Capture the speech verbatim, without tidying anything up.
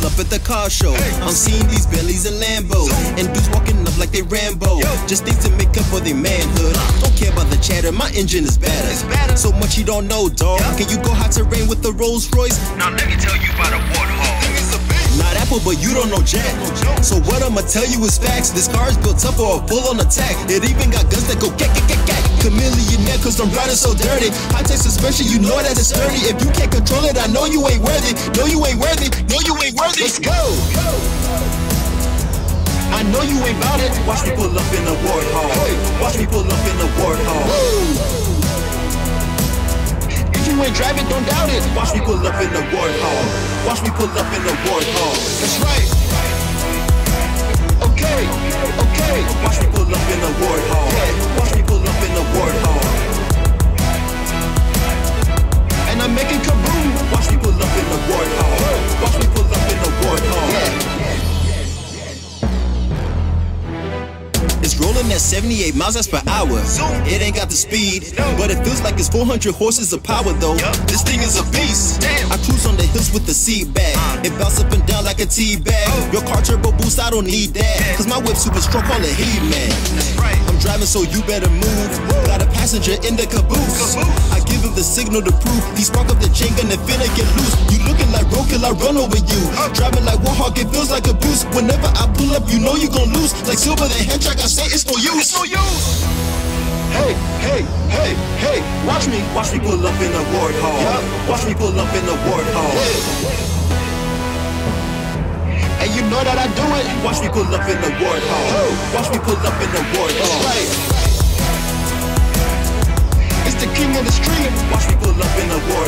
pull up at the car show. I'm seeing these Bentleys and Lambos, and dudes walking up like they Rambo. Just things to make up for their manhood. Don't care about the chatter, my engine is better. So much you don't know, dog. Can you go hot terrain with the Rolls Royce? Now let me tell you about a Warthog. Not Apple, but you don't know Jack. So what I'ma tell you is facts. This car's built up for a full-on attack. It even got guns that go kek kek kek kek. Chamillionaire, cause I'm riding so dirty. High-tech suspension, you know that it's dirty. If you can't control it, I know you ain't worthy. No, you ain't worthy. No, you ain't worthy. Let's go. I know you ain't bout it. Watch me pull up in a Warthog. Watch me pull up in a Warthog. Drive it, don't doubt it. Watch me pull up in the Warthog. Watch me pull up in the Warthog. That's right. Okay, okay. Watch me pull up in the Warthog. Watch me pull up in the Warthog. And I'm making kaboom. Watch me pull up in the Warthog. Watch me pull up in the Warthog. It's rolling at seventy-eight miles per hour. It ain't got the speed, but it feels like it's four hundred horses of power though. This thing is a beast. I cruise on the hills with the seat bag. It bounce up and down like a tea bag. Your car turbo boost, I don't need that, cause my whip super strong, call it He-Man. I'm driving so you better move. Got a passenger in the caboose. I give him the signal to prove. He spark up the chain gun and finna get loose. You looking like roadkill, I run over you. Driving like Warthog, it feels like a boost. Whenever I pull up, you know you gon' lose. Like Silver the Hedgehog, I say it's no use. Hey, hey, hey, hey, watch me, watch me pull up in the Warthog. Watch me pull up in the Warthog. Hey, you know that I do it. Watch me pull up in the Warthog. Watch me pull up in the Warthog. It's the king of the street. Watch me pull up in the Warthog.